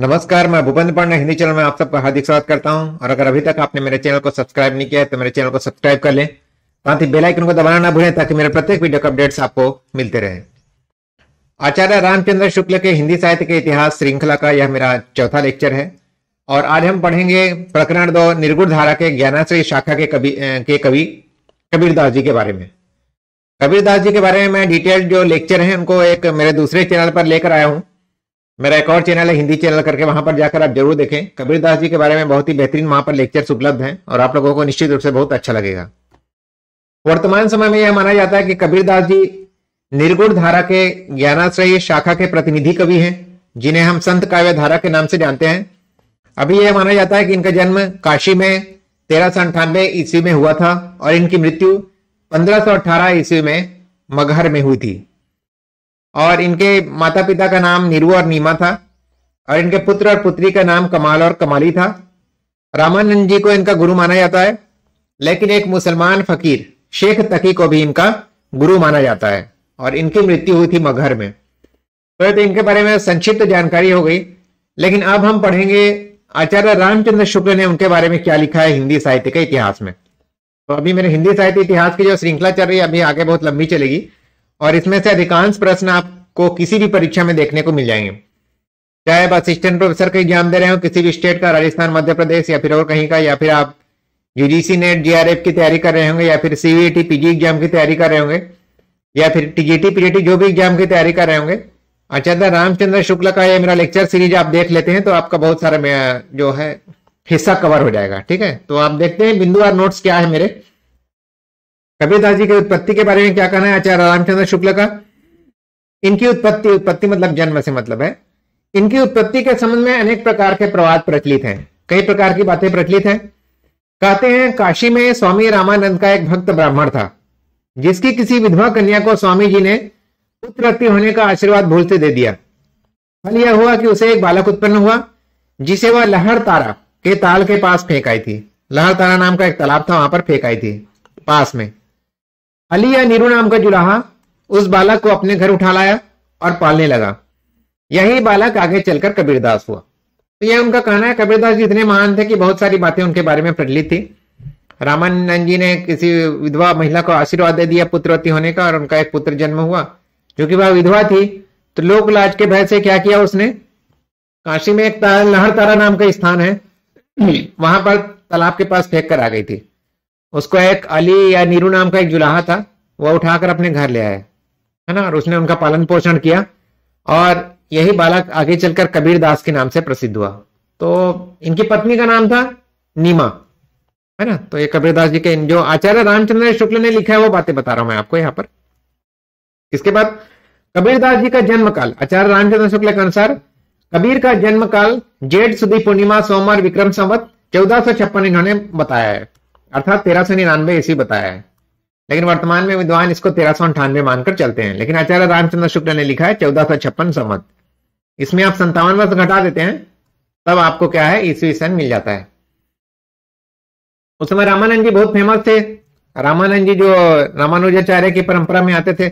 नमस्कार, मैं भूपेन्द्र पांडे हिंदी चैनल में आप सबका हार्दिक स्वागत करता हूं। और अगर अभी तक आपने मेरे चैनल को सब्सक्राइब नहीं किया है तो मेरे चैनल को सब्सक्राइब कर लें, साथ ही बेल आइकन को दबाना ना भूलें ताकि मेरे प्रत्येक वीडियो के अपडेट्स आपको मिलते रहे। आचार्य रामचंद्र शुक्ल के हिंदी साहित्य के इतिहास श्रृंखला का यह मेरा चौथा लेक्चर है और आज हम पढ़ेंगे प्रकरण 2 निर्गुण धारा के ज्ञानाश्रयी शाखा के कवि कबीरदास जी के बारे में। कबीरदास जी के बारे में डिटेल जो लेक्चर हैं उनको एक मेरे दूसरे चैनल पर लेकर आया हूँ। मेरा एक और चैनल है हिंदी चैनल करके, वहां पर जाकर आप जरूर देखें। कबीरदास जी के बारे में बहुत ही बेहतरीन वहां पर लेक्चर्स उपलब्ध हैं और आप लोगों को निश्चित रूप से बहुत अच्छा लगेगा। वर्तमान समय में यह माना जाता है कि कबीरदास जी निर्गुण धारा के ज्ञानाश्रयी शाखा के प्रतिनिधि कवि हैं, जिन्हें हम संत काव्य धारा के नाम से जानते हैं। अभी यह माना जाता है कि इनका जन्म काशी में 1398 ईस्वी में हुआ था और इनकी मृत्यु 1518 ईस्वी में मगहर में हुई थी। और इनके माता पिता का नाम नीरू और नीमा था और इनके पुत्र और पुत्री का नाम कमाल और कमाली था। रामानंद जी को इनका गुरु माना जाता है, लेकिन एक मुसलमान फकीर शेख तकी को भी इनका गुरु माना जाता है और इनकी मृत्यु हुई थी मगहर में। तो इनके बारे में संक्षिप्त जानकारी हो गई, लेकिन अब हम पढ़ेंगे आचार्य रामचंद्र शुक्ल ने उनके बारे में क्या लिखा है हिंदी साहित्य के इतिहास में। तो अभी मेरे हिंदी साहित्य इतिहास की जो श्रृंखला चल रही है अभी आगे बहुत लंबी चलेगी और इसमें से अधिकांश प्रश्न आपको किसी भी परीक्षा में देखने को मिल जाएंगे, चाहे आप असिस्टेंट प्रोफेसर का एग्जाम दे रहे हो किसी भी स्टेट का, राजस्थान, मध्य प्रदेश या फिर और कहीं का, या फिर आप यूजीसी नेट जीआरएफ की तैयारी कर रहे होंगे, या फिर सीयूईटी पीजी एग्जाम की तैयारी कर रहे होंगे, या फिर टीजीटी पीजीटी जो भी एग्जाम की तैयारी कर रहे होंगे। आचार्य रामचंद्र शुक्ल का यह मेरा लेक्चर सीरीज आप देख लेते हैं तो आपका बहुत सारा जो है हिस्सा कवर हो जाएगा। ठीक है, तो आप देखते हैं बिंदु और नोट्स क्या है मेरे। कबीरदास जी की उत्पत्ति के बारे में क्या कहना है आचार्य रामचंद्र शुक्ल का। इनकी उत्पत्ति मतलब जन्म से मतलब है। इनकी उत्पत्ति के संबंध में अनेक प्रकार के प्रवाद प्रचलित हैं, कई प्रकार की बातें प्रचलित हैं। कहते हैं काशी में स्वामी रामानंद का एक भक्त ब्राह्मण था, जिसकी किसी विधवा कन्या को स्वामी जी ने पुत्रवती होने का आशीर्वाद भूल से दे दिया। फल यह हुआ कि उसे एक बालक उत्पन्न हुआ, जिसे वह लहर तारा के ताल के पास फेंक आई थी। लहर तारा नाम का एक तालाब था, वहां पर फेंक आई थी पास में। अली या नीरू नाम का जुलाहा उस बालक को अपने घर उठा लाया और पालने लगा। यही बालक आगे चलकर कबीरदास हुआ। तो यह उनका कहना है। कबीरदास जी इतने महान थे कि बहुत सारी बातें उनके बारे में प्रचलित थी। रामानंद जी ने किसी विधवा महिला को आशीर्वाद दे दिया पुत्रवती होने का और उनका एक पुत्र जन्म हुआ, जो कि वह विधवा थी। तो लोक लाज के भय से क्या किया उसने, काशी में एक लहर तारा नाम का स्थान है, वहां पर तालाब के पास फेंक कर आ गई थी। उसको एक अली या नीरू नाम का एक जुलाहा था, वह उठाकर अपने घर ले आया, है ना, और उसने उनका पालन पोषण किया और यही बालक आगे चलकर कबीरदास के नाम से प्रसिद्ध हुआ। तो इनकी पत्नी का नाम था नीमा, है ना। तो ये कबीरदास जी के जो आचार्य रामचंद्र शुक्ल ने लिखा है वो बातें बता रहा हूं मैं आपको यहाँ पर। इसके बाद कबीरदास जी का जन्म काल आचार्य रामचंद्र शुक्ल के अनुसार कबीर का जन्म काल जेठ सुदी पूर्णिमा सोमवार विक्रम संवत 1456 इन्होंने बताया है, अर्थात 1399 ईस्वी बताया है, लेकिन वर्तमान में विद्वान इसको 1398 मानकर चलते हैं। लेकिन आचार्य रामचंद्र शुक्ल ने लिखा है 1456 संवत। इसमें आप 57 वर्ष घटा देते हैं तब आपको क्या है ईस्वी सन मिल जाता है। उस समय रामानंद जी बहुत फेमस थे। रामानंद जी जो रामानुजाचार्य की परंपरा में आते थे,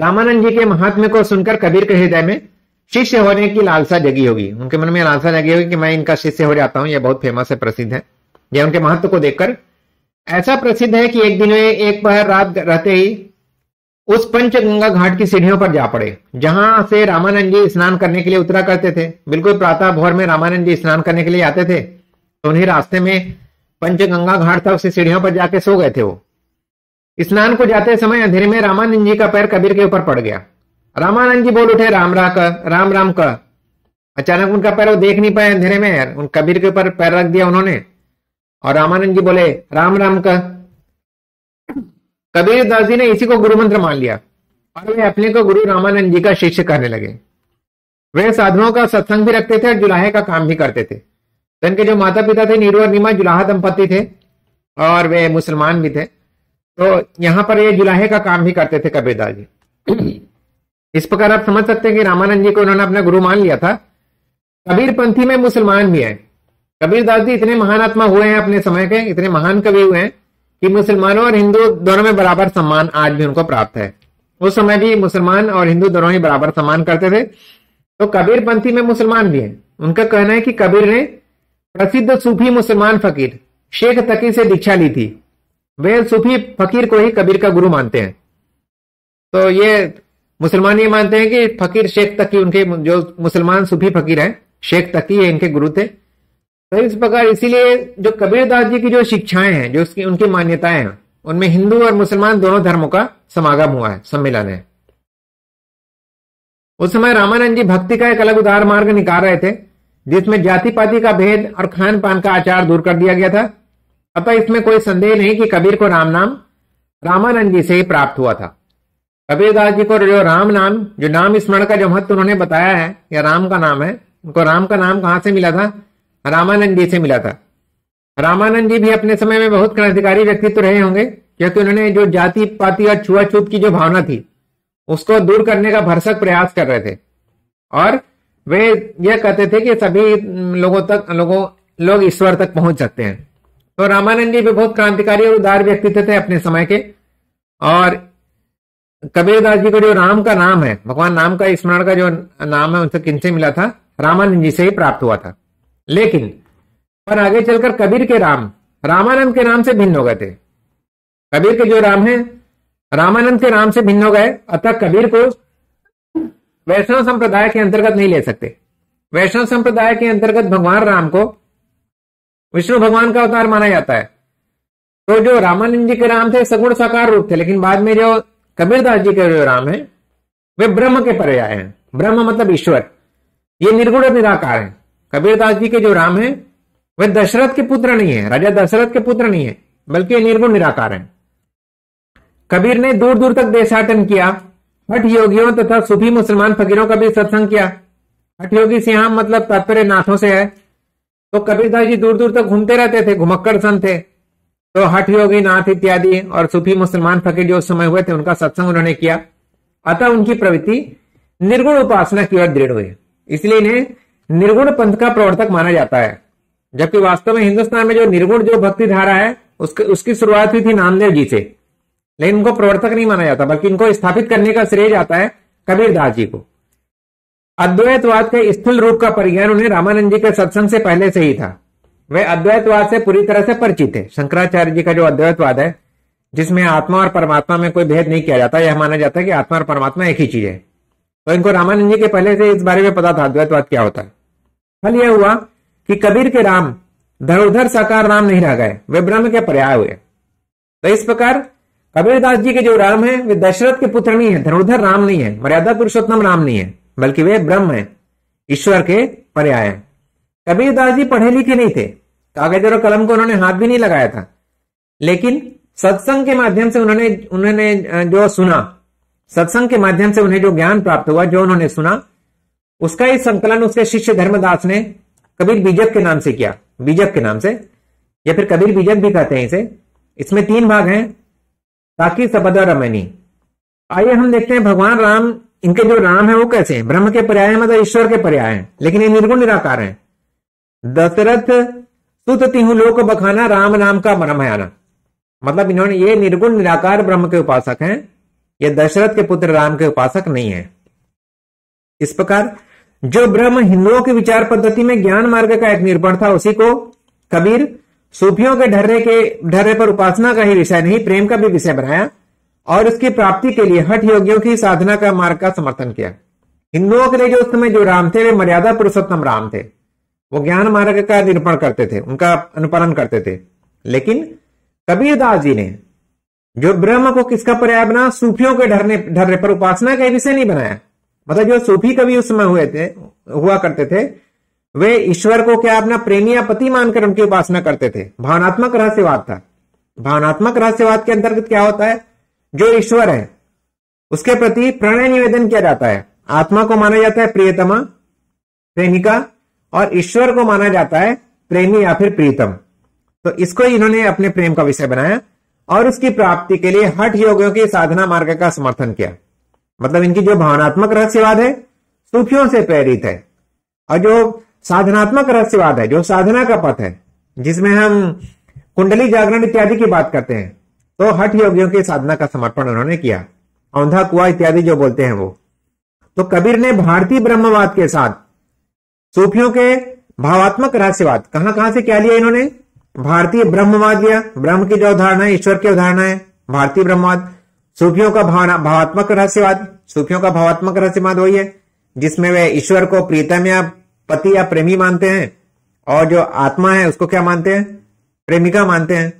रामानंद जी के महात्म्य को सुनकर कबीर के हृदय में शिष्य होने की लालसा जगी होगी। उनके मन में लालसा जगी होगी कि मैं इनका शिष्य हो जाता हूं, यह बहुत फेमस है, प्रसिद्ध है। यह उनके महत्व को देखकर ऐसा प्रसिद्ध है कि एक दिन एक पहर रात रहते ही उस पंचगंगा घाट की सीढ़ियों पर जा पड़े, जहां से रामानंद जी स्नान करने के लिए उतरा करते थे। बिल्कुल प्रातः भोर में रामानंद जी स्नान करने के लिए आते थे तो उन्हें रास्ते में पंचगंगा घाट था, उसी सीढ़ियों पर जाके सो गए थे। वो स्नान को जाते समय अंधेरे में रामानंद जी का पैर कबीर के ऊपर पड़ गया। रामानंद जी बोल उठे राम राम का। अचानक उनका पैर वो देख नहीं पाए अंधेरे में, उन कबीर के ऊपर पैर रख दिया उन्होंने और रामानंद जी बोले राम राम का। कबीरदास जी ने इसी को गुरु मंत्र मान लिया और वे अपने को गुरु रामानंद जी का शिष्य कहने लगे। वे साधुओं का सत्संग भी रखते थे और जुलाहे का काम भी करते थे। तो इनके जो माता पिता थे नीरू और नीमा जुलाहा दंपति थे और वे मुसलमान भी थे। तो यहाँ पर ये जुलाहे का काम भी करते थे कबीरदास जी। इस प्रकार आप समझ सकते हैं कि रामानंद जी को उन्होंने अपना गुरु मान लिया था। कबीरपंथी में मुसलमान भी है। कबीरदास जी इतने महान आत्मा हुए हैं अपने समय के, इतने महान कवि हुए हैं कि मुसलमानों और हिंदू दोनों में बराबर सम्मान आज भी उनको प्राप्त है। उस समय भी मुसलमान और हिंदू दोनों ही बराबर सम्मान करते थे तो कबीर पंथी में मुसलमान भी हैं। उनका कहना है कि कबीर ने प्रसिद्ध सूफी मुसलमान फकीर शेख तकी से दीक्षा ली थी। वे सूफी फकीर को ही कबीर का गुरु मानते हैं। तो ये मुसलमान ये मानते हैं कि फकीर शेख तकी, उनके जो मुसलमान सूफी फकीर हैं शेख तकी है, इनके गुरु थे। तो इस प्रकार इसीलिए जो कबीरदास जी की जो शिक्षाएं हैं, जो उसकी उनकी मान्यताएं हैं, उनमें हिंदू और मुसलमान दोनों धर्मों का समागम हुआ है, सम्मेलन है। उस समय रामानंद जी भक्ति का एक अलग उदार मार्ग निकाल रहे थे, जिसमें जाति पाति का भेद और खान पान का आचार दूर कर दिया गया था। अतः इसमें कोई संदेह नहीं कि कबीर को राम नाम रामानंद जी से ही प्राप्त हुआ था। कबीरदास जी को जो राम नाम, जो नाम स्मरण का जो महत्व उन्होंने बताया है, या राम का नाम है, उनको राम का नाम कहाँ से मिला था? रामानंद जी से मिला था। रामानंद जी भी अपने समय में बहुत क्रांतिकारी व्यक्तित्व रहे होंगे, क्योंकि उन्होंने जो जाति पाति और छुआछूत की जो भावना थी उसको दूर करने का भरसक प्रयास कर रहे थे। और वे यह कहते थे कि सभी लोग ईश्वर तक पहुंच सकते हैं। तो रामानंद जी भी बहुत क्रांतिकारी और उदार व्यक्तित्व थे अपने समय के। और कबीरदास जी को जो राम का नाम है, भगवान नाम का स्मरण का जो नाम है, उनसे किनसे मिला था? रामानंद जी से ही प्राप्त हुआ था। लेकिन पर आगे चलकर कबीर के राम रामानंद के राम से भिन्न हो गए थे। कबीर के जो राम है रामानंद के राम से भिन्न हो गए। अतः कबीर को वैष्णव संप्रदाय के अंतर्गत नहीं ले सकते। वैष्णव संप्रदाय के अंतर्गत भगवान राम को विष्णु भगवान का अवतार माना जाता है। तो जो रामानंद जी के राम थे सगुण साकार रूप थे, लेकिन बाद में जो कबीरदास जी के जो राम है वे ब्रह्म के पर्याय हैं। ब्रह्म मतलब ईश्वर, ये निर्गुण निराकार है। कबीरदास जी के जो राम है वे दशरथ के पुत्र नहीं है, राजा दशरथ के पुत्र नहीं है, बल्कि निर्गुण निराकार है। कबीर ने दूर दूर तक देशाटन किया, हठ योगियों तथा सूफी मुसलमान फकीरों का भी सत्संग किया। हठ योगी से यहाँ मतलब तात्पर्य नाथों से है। तो कबीरदास जी दूर दूर तक घूमते रहते थे, घुमक्कड़ संत थे। तो हठ योगी, नाथ इत्यादि और सूफी मुसलमान फकीर जो उस समय हुए थे उनका सत्संग उन्होंने किया। अतः उनकी प्रवृत्ति निर्गुण उपासना की ओर दृढ़ हुई। इसलिए इन्हें निर्गुण पंथ का प्रवर्तक माना जाता है, जबकि वास्तव में हिंदुस्तान में जो निर्गुण जो भक्ति धारा है उसकी शुरुआत हुई थी नामदेव जी से। लेकिन उनको प्रवर्तक नहीं माना जाता, बल्कि इनको स्थापित करने का श्रेय जाता है कबीरदास जी को। अद्वैतवाद के स्थूल रूप का परिज्ञान उन्हें रामानंद जी के सत्संग से पहले से ही था। वे अद्वैतवाद से पूरी तरह से परिचित थे। शंकराचार्य जी का जो अद्वैतवाद है, जिसमें आत्मा और परमात्मा में कोई भेद नहीं किया जाता, यह माना जाता है कि आत्मा और परमात्मा एक ही चीज है। तो इनको रामानंद जी के पहले से इस बारे में पता था अद्वैतवाद क्या होता है। फल यह हुआ कि कबीर के राम धरोधर साकार राम नहीं रह गए, वे ब्रह्म के पर्याय हुए। तो इस प्रकार कबीरदास जी के जो राम है वे दशरथ के पुत्र नहीं है, धनुर्धर राम नहीं है, मर्यादा पुरुषोत्तम राम नहीं है, बल्कि वे ब्रह्म है, ईश्वर के पर्याय है। कबीरदास जी पढ़े लिखे नहीं थे, कागज और कलम को उन्होंने हाथ भी नहीं लगाया था, लेकिन सत्संग के माध्यम से उन्होंने जो सुना, सत्संग के माध्यम से उन्हें जो ज्ञान प्राप्त हुआ, जो उन्होंने सुना, उसका ही संकलन उसके शिष्य धर्मदास ने कबीर बीजक के नाम से किया। बीजक के नाम से, या फिर कबीर बीजक भी कहते हैं इसे। इसमें 3 भाग हैं, ताकि सबद और रमणी। आइए हम देखते हैं भगवान राम, इनके जो राम है वो कैसे हैं? ब्रह्म के पर्याय मतलब ईश्वर के पर्याय हैं, लेकिन ये निर्गुण निराकार हैं। दशरथ सुत तिहु लोक बखाना, राम नाम का ब्रह्म आना, मतलब इन्होंने ये निर्गुण निराकार ब्रह्म के उपासक हैं, ये दशरथ के पुत्र राम के उपासक नहीं है। इस प्रकार जो ब्रह्म हिंदुओं की विचार पद्धति में ज्ञान मार्ग का एक निर्माण था, उसी को कबीर सूफियों के ढर्रे पर उपासना का ही विषय नहीं, प्रेम का भी विषय बनाया और उसकी प्राप्ति के लिए हठ योगियों की साधना का मार्ग का समर्थन किया। हिंदुओं के लिए जो उस समय जो राम थे वे मर्यादा पुरुषोत्तम राम थे, वो ज्ञान मार्ग का निर्माण करते थे, उनका अनुपालन करते थे। लेकिन कबीरदास जी ने जो ब्रह्म को किसका पर्याय बना? सूफियों के ढर्रे पर उपासना का विषय नहीं बनाया। मतलब जो सूफी कवि उस समय हुआ करते थे वे ईश्वर को क्या अपना प्रेमी या पति मानकर उनकी उपासना करते थे। भावनात्मक रहस्यवाद था। भावनात्मक रहस्यवाद के अंतर्गत क्या होता है? जो ईश्वर है उसके प्रति प्रणय निवेदन किया जाता है। आत्मा को माना जाता है प्रियतमा, प्रेमिका, और ईश्वर को माना जाता है प्रेमी या फिर प्रीतम। तो इसको इन्होंने अपने प्रेम का विषय बनाया और उसकी प्राप्ति के लिए हठ योगियों के साधना मार्ग का समर्थन किया। मतलब इनकी जो भावनात्मक रहस्यवाद है सूफियों से प्रेरित है, और जो साधनात्मक रहस्यवाद है, जो साधना का पथ है, जिसमें हम कुंडली जागरण इत्यादि की बात करते हैं, तो हठ योगियों की साधना का समर्पण उन्होंने किया। औंधा कुआ इत्यादि जो बोलते हैं वो। तो कबीर ने भारतीय ब्रह्मवाद के साथ सूफियों के भावात्मक रहस्यवाद, कहां से क्या लिया इन्होंने? भारतीय ब्रह्मवाद लिया। ब्रह्म की जो अवधारणा है, ईश्वर की अवधारणा है, भारतीय ब्रह्मवाद। सूफियों का भावात्मक रहस्यवाद, सूफियों का भावात्मक रहस्यवाद वही है जिसमें वे ईश्वर को प्रीतम या पति या प्रेमी मानते हैं और जो आत्मा है उसको क्या मानते हैं? प्रेमिका मानते हैं।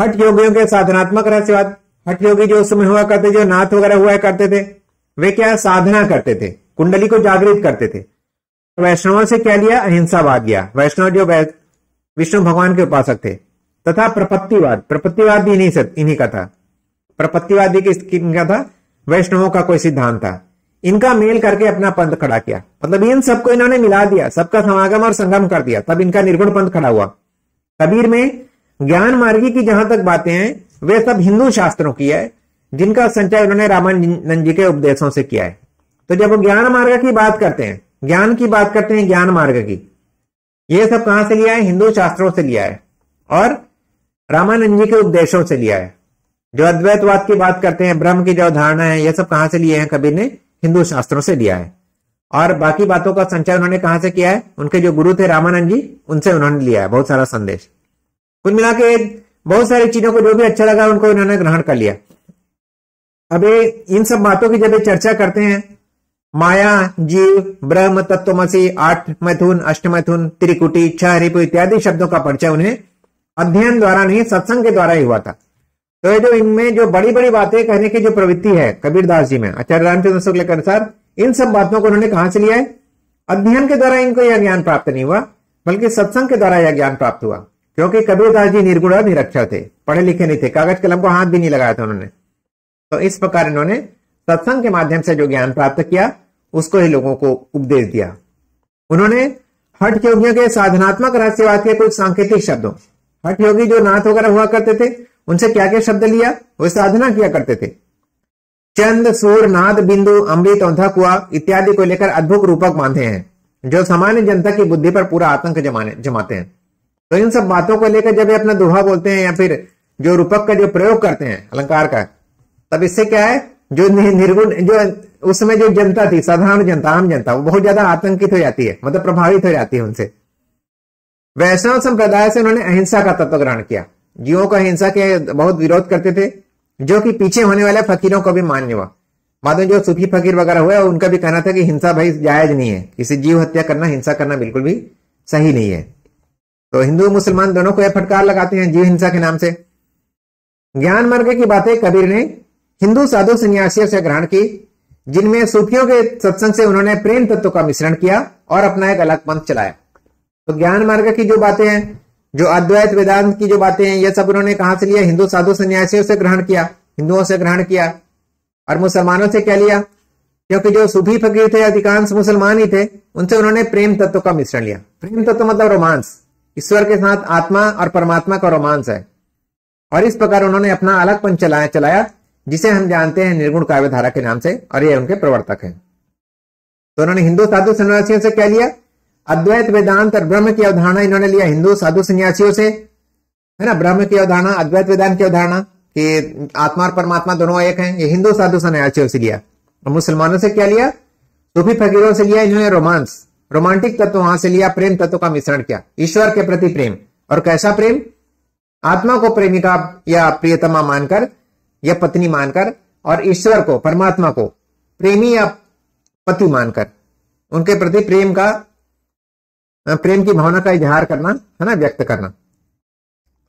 हठ योगियों के साधनात्मक रहस्यवाद, हठ योगी जो उसमें हुआ करते, जो नाथ वगैरह हुआ करते थे, वे क्या साधना करते थे, कुंडली को जागृत करते थे। वैष्णवों से क्या लिया? अहिंसावाद लिया। वैष्णव जो विष्णु भगवान के उपासक थे। तथा प्रपत्तिवाद, प्रपत्तिवाद भी इन्हीं का था। प्रपत्तिवादी किनका था? वैष्णवों का कोई सिद्धांत था। इनका मेल करके अपना पंथ खड़ा किया, मतलब इन सबको इन्होंने मिला दिया, सबका समागम और संगम कर दिया, तब इनका निर्गुण पंथ खड़ा हुआ। कबीर में ज्ञान मार्गी की जहां तक बातें हैं वे सब हिंदू शास्त्रों की है, जिनका संचय उन्होंने रामानंद जी के उपदेशों से किया है। तो जब वो ज्ञान मार्ग की बात करते हैं, ज्ञान की बात करते हैं, ज्ञान मार्ग की, ये सब कहां से लिया है? हिंदू शास्त्रों से लिया है और रामानंद जी के उपदेशों से लिया है। जो अद्वैतवाद की बात करते हैं, ब्रह्म की जो अवधारणा है, यह सब कहां से लिए हैं? कबीर ने हिंदू शास्त्रों से लिया है। और बाकी बातों का संचार उन्होंने कहां से किया है? उनके जो गुरु थे रामानंद जी, उनसे उन्होंने लिया है बहुत सारा संदेश। कुल मिला के बहुत सारी चीजों को जो भी अच्छा लगा उनको उन्होंने ग्रहण कर लिया। अब इन सब बातों की जब ये चर्चा करते हैं, माया, जीव, ब्रह्म, तत्वमसी, आठ मैथुन, अष्टमैथुन, त्रिकुटी, छह रिपु इत्यादि शब्दों का परिचय उन्हें अध्ययन द्वारा नहीं, सत्संग के द्वारा ही हुआ था। तो ये जो इनमें जो बड़ी बड़ी बातें कहने की जो प्रवृत्ति है कबीरदास जी में, आचार्य रामचंद्र शुक्ल के अनुसार, इन सब बातों को उन्होंने कहां से लिया है? अध्ययन के द्वारा इनको यह ज्ञान प्राप्त नहीं हुआ, बल्कि सत्संग के द्वारा यह ज्ञान प्राप्त हुआ। क्योंकि कबीरदास जी निर्गुण और निरक्षर थे, पढ़े लिखे नहीं थे, कागज कलम को हाथ भी नहीं लगाया था उन्होंने। तो इस प्रकार इन्होंने सत्संग के माध्यम से जो ज्ञान प्राप्त किया उसको ही लोगों को उपदेश दिया। उन्होंने हठ योगियों के साधनात्मक रहस्यवाद के कुछ सांकेतिक शब्दों, हठ योगी जो नाथ वगैरह हुआ करते थे उनसे क्या क्या शब्द लिया? वो साधना किया करते थे। चंद, सूर, नाद, बिंदु, अमृत, औंधा, कुआ इत्यादि को लेकर अद्भुत रूपक बांधे हैं जो सामान्य जनता की बुद्धि पर पूरा आतंक जमाते हैं। तो इन सब बातों को लेकर जब ये अपना दोहा बोलते हैं या फिर जो रूपक का जो प्रयोग करते हैं अलंकार का, तब इससे क्या है? जो निर्गुण जो उसमें जो जनता थी, साधारण जनता, आम जनता, वो बहुत ज्यादा आतंकित हो जाती है, मतलब प्रभावित हो जाती है उनसे। वैष्णव संप्रदाय से उन्होंने अहिंसा का तत्व ग्रहण किया। जीवों का हिंसा के बहुत विरोध करते थे, जो कि पीछे होने वाले फकीरों को भी मान्य हुआ। बाद में जो सूफी फकीर वगैरह हुए उनका भी कहना था कि हिंसा भाई जायज नहीं है, किसी जीव हत्या करना, हिंसा करना बिल्कुल भी सही नहीं है। तो हिंदू मुसलमान दोनों को यह फटकार लगाते हैं जीव हिंसा के नाम से। ज्ञान मार्ग की बातें कबीर ने हिंदू साधु संन्यासियों से ग्रहण की, जिनमें सूफियों के सत्संग से उन्होंने प्रेम तत्व का मिश्रण किया और अपना एक अलग पंथ चलाया। तो ज्ञान मार्ग की जो बातें हैं, जो अद्वैत वेदांत की जो बातें हैं, ये सब उन्होंने कहां से लिया? हिंदू साधु संन्यासियों से ग्रहण किया, हिंदुओं से ग्रहण किया। और मुसलमानों से क्या लिया? क्योंकि जो सूफी फकीर थे अधिकांश मुसलमान ही थे, उनसे उन्होंने प्रेम तत्व का मिश्रण लिया। प्रेम तत्व मतलब रोमांस, ईश्वर के साथ आत्मा और परमात्मा का रोमांस है। और इस प्रकार उन्होंने अपना अलगपन चलाया जिसे हम जानते हैं निर्गुण काव्य धारा के नाम से, और ये उनके प्रवर्तक हैं। तो उन्होंने हिंदू साधु संन्यासियों से क्या लिया? अद्वैत वेदांत और ब्रह्म की अवधारणा इन्होंने लिया हिंदू साधु संन्यासियों से, है ना। ब्रह्म की अवधारणा, अद्वैत वेदांत की अवधारणा कि आत्मा और परमात्मा दोनों एक हैं, ये हिंदू साधु संन्यासियों से लिया। और मुसलमानों से क्या लिया? सूफी फकीरों से लिया इन्होंने रोमांस, रोमांटिक तत्व वहां से लिया, प्रेम तत्व का मिश्रण किया, ईश्वर के प्रति प्रेम। और कैसा प्रेम? आत्मा को प्रेमिका या प्रियतमा मानकर या पत्नी मानकर, और ईश्वर को, परमात्मा को, प्रेमी या पति मानकर, उनके प्रति प्रेम की भावना का इजहार करना, है ना, व्यक्त करना।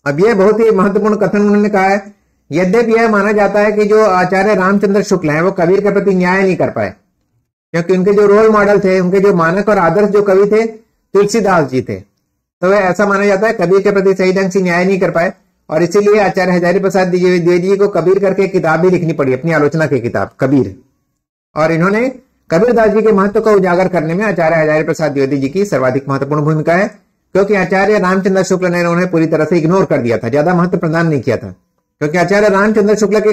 अब यह बहुत ही महत्वपूर्ण कथन उन्होंने कहा है। यद्यपि यह माना जाता है कि जो आचार्य रामचंद्र शुक्ल हैं वो कबीर के प्रति न्याय नहीं कर पाए, क्योंकि उनके जो रोल मॉडल थे, उनके जो मानक और आदर्श जो कवि थे, तुलसीदास जी थे। तो वह ऐसा माना जाता है कबीर के प्रति सही ढंग से न्याय नहीं कर पाए, और इसीलिए आचार्य हजारी प्रसाद द्विवेदी को कबीर करके किताब भी लिखनी पड़ी, अपनी आलोचना की किताब कबीर। और इन्होंने कबीरदास जी के महत्व को उजागर करने में आचार्य हजारी प्रसाद द्विवेदी जी की सर्वाधिक महत्वपूर्ण भूमिका है, क्योंकि आचार्य रामचंद्र शुक्ल ने उन्हें पूरी तरह से इग्नोर कर दिया था, ज्यादा महत्व प्रदान नहीं किया था, क्योंकि आचार्य रामचंद्र शुक्ल के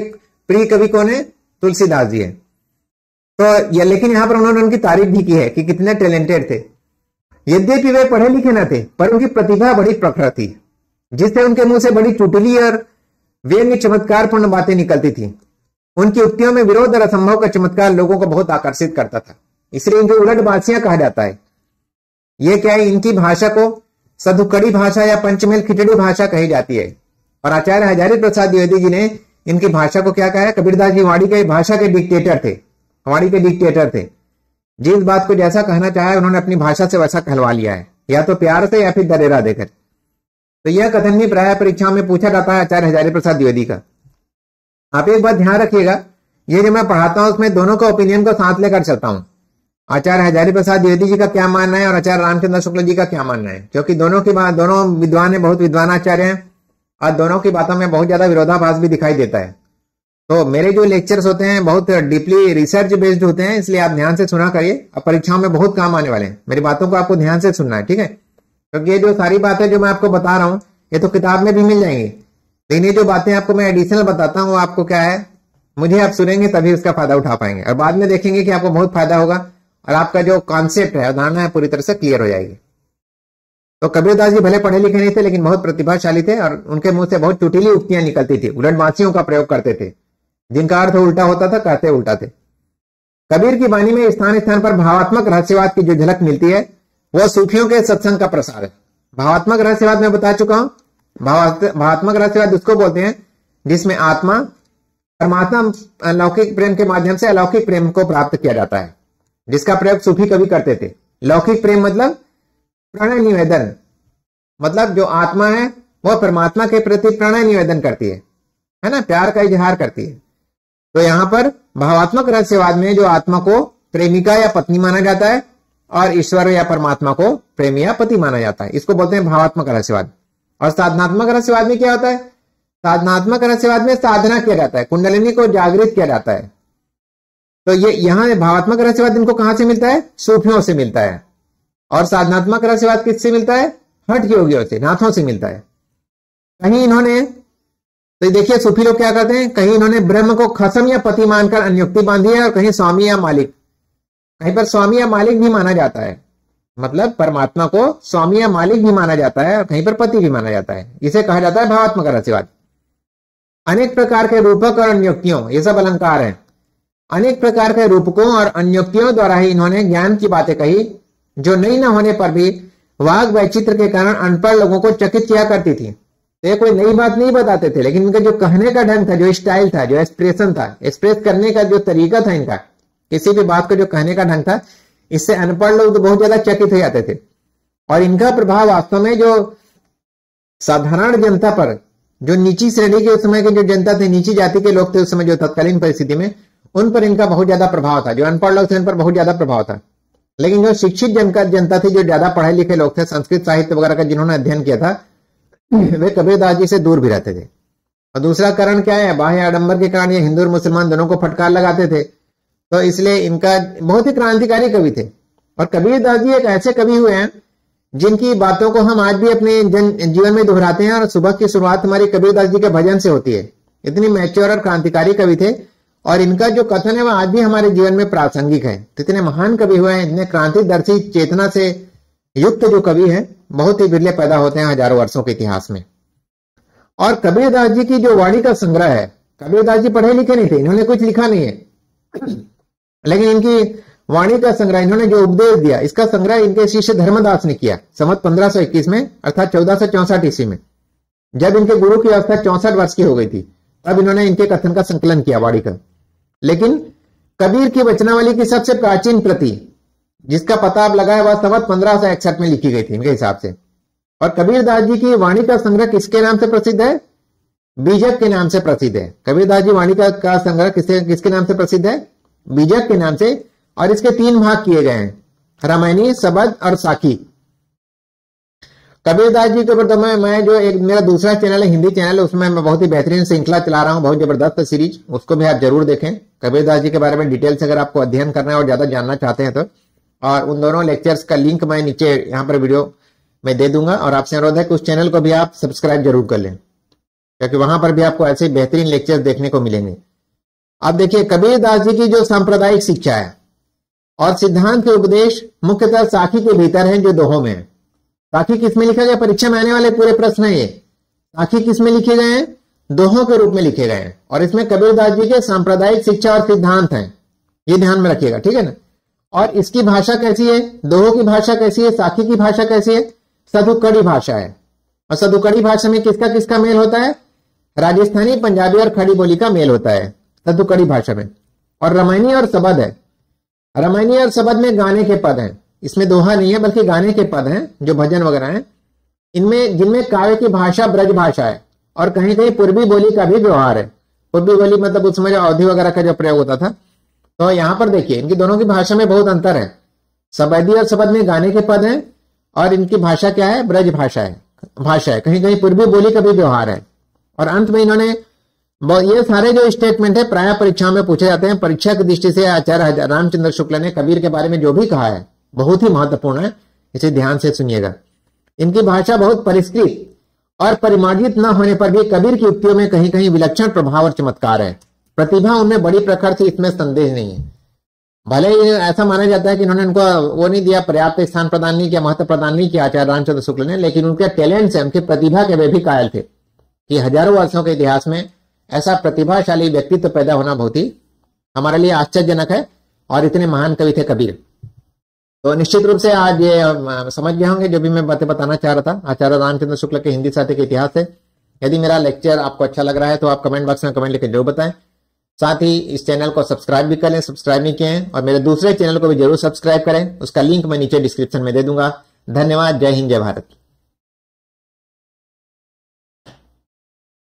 प्रिय कवि कौन है? तुलसीदास जी है। तो यह लेकिन यहाँ पर उन्होंने उनकी तारीफ भी की है कि कितने टैलेंटेड थे। यद्यपि वे पढ़े लिखे न थे, पर उनकी प्रतिभा बड़ी प्रखर थी, जिससे उनके मुंह से बड़ी चुटली और व्यंग्य चमत्कारपूर्ण बातें निकलती थी। उनकी उक्तियों में विरोध और असंभव का चमत्कार लोगों को बहुत आकर्षित करता था। इसलिए इनको उलट भाषियां कहा जाता है। ये क्या है, इनकी भाषा को सधुकड़ी भाषा या पंचमेल खिचड़ी भाषा कही जाती है। और आचार्य हजारी प्रसाद द्विवेदी जी ने इनकी भाषा को क्या कहा है, कबीरदास जी हमारी के भाषा के डिक्टेटर थे, हमारी के डिक्टेटर थे। जिस बात को जैसा कहना चाहे उन्होंने अपनी भाषा से वैसा कहलवा लिया है, या तो प्यार से या फिर दरेरा देकर। तो यह कथन भी प्राय परीक्षा में पूछा जाता है आचार्य हजारी प्रसाद द्विवेदी का। आप एक बात ध्यान रखिएगा, ये जो मैं पढ़ाता हूँ उसमें दोनों का ओपिनियन को साथ लेकर चलता हूँ। आचार्य हजारी प्रसाद द्विवेदी जी का क्या मानना है और आचार्य रामचंद्र शुक्ल जी का क्या मानना है, क्योंकि दोनों विद्वान है, बहुत विद्वान आचार्य हैं और दोनों की बातों में बहुत ज्यादा विरोधाभास भी दिखाई देता है। तो मेरे जो लेक्चर्स होते हैं बहुत डीपली रिसर्च बेस्ड होते हैं, इसलिए आप ध्यान से सुना करिए, अब परीक्षाओं में बहुत काम आने वाले हैं। मेरी बातों को आपको ध्यान से सुनना है, ठीक है, क्योंकि ये जो सारी बातें जो मैं आपको बता रहा हूँ ये तो किताब में भी मिल जाएंगी, लेकिन ये जो बातें आपको मैं एडिशनल बताता हूँ आपको क्या है, मुझे आप सुनेंगे तभी उसका फायदा उठा पाएंगे और बाद में देखेंगे कि आपको बहुत फायदा होगा और आपका जो कॉन्सेप्ट है, धारणा है, पूरी तरह से क्लियर हो जाएगी। तो कबीरदास जी भले पढ़े लिखे नहीं थे लेकिन बहुत प्रतिभाशाली थे और उनके मुंह से बहुत चुटीली उक्तियां निकलती थी, उलटबाजियों का प्रयोग करते थे, जिनका अर्थ उल्टा होता था, कहते उल्टा थे। कबीर की वाणी में स्थान स्थान पर भावात्मक रहस्यवाद की जो झलक मिलती है वह सूफियों के सत्संग का प्रसार है। भावात्मक रहस्यवाद मैं बता चुका हूँ, भावात्मक रहस्यवाद उसको बोलते हैं जिसमें आत्मा परमात्मा लौकिक प्रेम के माध्यम से अलौकिक प्रेम को प्राप्त किया जाता है, जिसका प्रयोग सूफी कवि करते थे। लौकिक प्रेम मतलब प्रणय निवेदन, मतलब जो आत्मा है वह परमात्मा के प्रति प्रणय निवेदन करती है ना, प्यार का इजहार करती है। तो यहाँ पर भावात्मक रहस्यवाद में जो आत्मा को प्रेमिका या पत्नी माना जाता है और ईश्वर या परमात्मा को प्रेमी या पति माना जाता है, इसको बोलते हैं भावात्मक रहस्यवाद। और साधनात्मक रहस्यवाद में क्या होता है, साधनात्मक रहस्यवाद में साधना किया जाता है, कुंडलिनी को जागृत किया जाता है। तो ये यहाँ भावात्मक रहस्यवाद इनको कहाँ से मिलता है, सूफियों से मिलता है। और साधनात्मक रहस्यवाद किससे मिलता है, हठ योगियों से, नाथों से मिलता है। कहीं इन्होंने, तो देखिए सूफी लोग क्या करते हैं, कहीं इन्होंने ब्रह्म को खसम या पति मानकर अन्युक्ति बांधी है और कहीं स्वामी या मालिक, कहीं पर स्वामी या मालिक भी माना जाता है, मतलब परमात्मा को स्वामी या मालिक भी माना जाता है और कहीं पर पति भी माना जाता है। इसे कहा जाता है भावात्मक रहस्यवाद। अनेक प्रकार के रूपक और अन्युक्तियों, ये सब अलंकार है। अनेक प्रकार के रूपकों और अन्युक्तियों द्वारा ही इन्होंने ज्ञान की बातें कही जो नहीं न होने पर भी वाग वैचित्र के कारण अनपढ़ लोगों को चकित किया करती थी। तो ये कोई नई बात नहीं बताते थे, लेकिन इनका जो कहने का ढंग था, जो स्टाइल था, जो एक्सप्रेशन था, एक्सप्रेस करने का जो तरीका था इनका, किसी भी बात को जो कहने का ढंग था, इससे अनपढ़ लोग तो बहुत ज्यादा चकित हो जाते थे। और इनका प्रभाव वास्तव में जो साधारण जनता पर, जो नीची श्रेणी के उस समय के जो जनता थी, नीची जाति के लोग थे उस समय, जो तत्कालीन परिस्थिति में, उन पर इनका बहुत ज्यादा प्रभाव था। जो अनपढ़ लोग थे उन पर बहुत ज्यादा प्रभाव था, लेकिन जो शिक्षित जनता थी, जो ज्यादा पढ़े लिखे लोग थे, संस्कृत साहित्य वगैरह का जिन्होंने अध्ययन किया था, वे कबीरदास जी से दूर भी रहते थे। और दूसरा कारण क्या है, बाह्य आडंबर के कारण ये हिंदू और मुसलमान दोनों को फटकार लगाते थे, तो इसलिए इनका बहुत ही क्रांतिकारी कवि थे। और कबीरदास जी एक ऐसे कवि हुए हैं जिनकी बातों को हम आज भी अपने जीवन में दोहराते हैं और सुबह की शुरुआत हमारी कबीरदास जी के भजन से होती है। इतनी मैच्योर और क्रांतिकारी कवि थे और इनका जो कथन है वह आज भी हमारे जीवन में प्रासंगिक है। तो इतने महान कवि हुए हैं, इतने क्रांतिदर्शी चेतना से युक्त जो कवि हैं, बहुत ही विरले पैदा होते हैं हजारों वर्षों के इतिहास में। और कबीरदास जी की जो वाणी का संग्रह है, कबीरदास जी पढ़े लिखे नहीं थे, इन्होंने कुछ लिखा नहीं है, लेकिन इनकी वाणी का संग्रह, इन्होंने जो उपदेश दिया, इसका संग्रह इनके शिष्य धर्मदास ने किया संवत 1521 में, अर्थात 1464 ईस्वी में। जब इनके गुरु की अवस्था 64 वर्ष की हो गई थी, तब इन्होंने इनके कथन का संकलन किया, वाणी का। लेकिन कबीर की वचनावली की सबसे प्राचीन प्रति, जिसका पता आप लगाए, वह संवत 1561 में लिखी गई थी इनके हिसाब से। और कबीरदास जी की वाणी का संग्रह किसके नाम से प्रसिद्ध है, बीजक के नाम से प्रसिद्ध है। कबीरदास जी वाणी का संग्रह किसके नाम से प्रसिद्ध है, बीजक के नाम से। और इसके 3 भाग किए गए हैं, रामायणी, सबद और साखी। कबीरदास जी के ऊपर तो मैं जो एक मेरा दूसरा चैनल है, हिंदी चैनल है, उसमें मैं बहुत ही बेहतरीन श्रृंखला चला रहा हूँ, बहुत जबरदस्त सीरीज, उसको भी आप जरूर देखें। कबीरदास जी के बारे में डिटेल्स अगर आपको अध्ययन करना है और ज्यादा जानना चाहते हैं तो, और उन दोनों लेक्चर्स का लिंक मैं नीचे यहाँ पर वीडियो में दे दूंगा। और आपसे अनुरोध है कि उस चैनल को भी आप सब्सक्राइब जरूर कर लें, क्योंकि वहां पर भी आपको ऐसे बेहतरीन लेक्चर्स देखने को मिलेंगे। अब देखिए, कबीरदास जी की जो सांप्रदायिक शिक्षा है और सिद्धांत के उपदेश मुख्यतः साखी के भीतर है, जो दोहों में है। साखी किसमें लिखा गया, परीक्षा में आने वाले पूरे प्रश्न है ये। साखी किसमें लिखे गए हैं, दोहों के रूप में लिखे गए हैं, और इसमें कबीरदास जी के सांप्रदायिक शिक्षा और सिद्धांत हैं, ये ध्यान में रखिएगा, ठीक है ना। और इसकी भाषा कैसी है, दोहों की भाषा कैसी है, साखी की भाषा कैसी है, सधुकड़ी भाषा है। और सधुकड़ी भाषा में किसका किसका मेल होता है, राजस्थानी, पंजाबी और खड़ी बोली का मेल होता है सधुकड़ी भाषा में। और रामायणी और सबद है, रामायणी और सबद में गाने के पद हैं, इसमें दोहा नहीं है बल्कि गाने के पद हैं जो भजन वगैरह हैं, इनमें जिनमें काव्य की भाषा ब्रज भाषा है और कहीं कहीं पूर्वी बोली का भी व्यवहार है। पूर्वी बोली मतलब उसमें जो अवधी वगैरह का जो प्रयोग होता था। तो यहाँ पर देखिए इनकी दोनों की भाषा में बहुत अंतर है। सबदी और सबद में गाने के पद हैं और इनकी भाषा क्या है, ब्रज भाषा है, कहीं कहीं पूर्वी बोली का भी व्यवहार है। और अंत में इन्होंने ये सारे जो स्टेटमेंट है प्राय परीक्षाओं में पूछे जाते हैं। परीक्षा की दृष्टि से आचार्य रामचंद्र शुक्ल ने कबीर के बारे में जो भी कहा है बहुत ही महत्वपूर्ण है, इसे ध्यान से सुनिएगा। इनकी भाषा बहुत परिष्कृत और परिमार्जित न होने पर भी कबीर की उक्तियों में कहीं कहीं विलक्षण प्रभाव और चमत्कार है। प्रतिभा उनमें बड़ी प्रखर थी, इसमें संदेह नहीं है। भले ही ऐसा माना जाता है कि इन्होंने उनको वो नहीं दिया, पर्याप्त स्थान प्रदान नहीं किया, महत्व प्रदान नहीं किया आचार्य रामचंद्र शुक्ल ने, लेकिन उनके टैलेंट से, उनकी प्रतिभा के वे भी कायल थे कि हजारों वर्षों के इतिहास में ऐसा प्रतिभाशाली व्यक्तित्व पैदा होना बहुत ही हमारे लिए आश्चर्यजनक है। और इतने महान कवि थे कबीर। तो निश्चित रूप से आज ये समझ गए होंगे जो भी मैं बातें बताना चाह रहा था आचार्य रामचंद्र शुक्ल के हिंदी साहित्य के इतिहास से। यदि मेरा लेक्चर आपको अच्छा लग रहा है तो आप कमेंट बॉक्स में कमेंट लिखकर जरूर बताएं। साथ ही इस चैनल को सब्सक्राइब भी करें, सब्सक्राइब नहीं किए हैं, और मेरे दूसरे चैनल को भी जरूर सब्सक्राइब करें, उसका लिंक मैं नीचे डिस्क्रिप्शन में दे दूंगा। धन्यवाद। जय हिंद, जय भारत।